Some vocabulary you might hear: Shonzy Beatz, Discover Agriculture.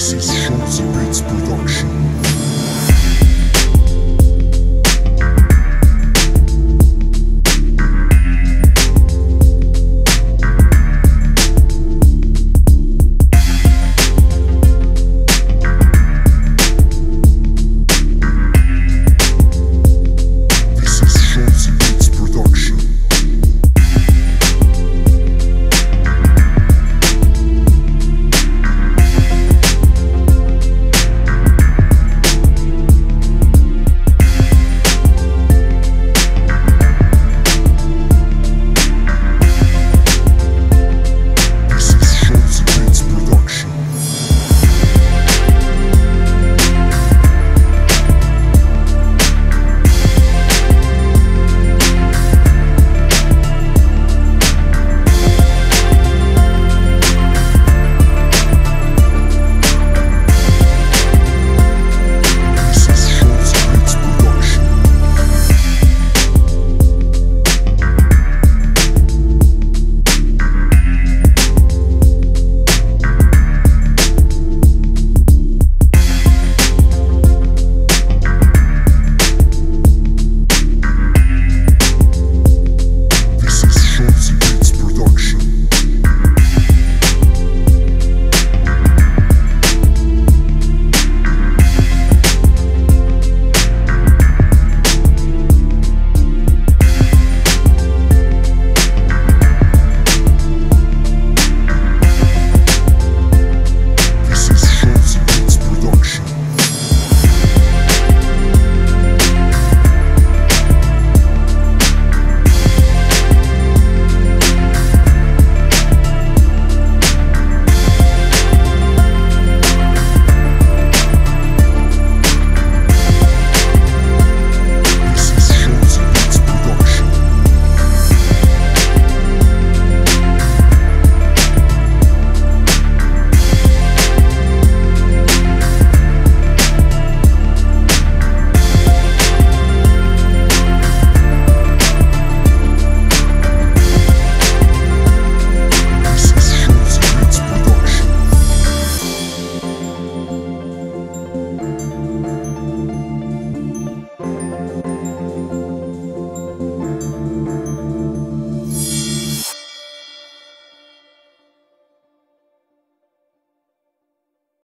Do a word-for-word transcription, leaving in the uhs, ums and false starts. This is Shonzy Beatz production.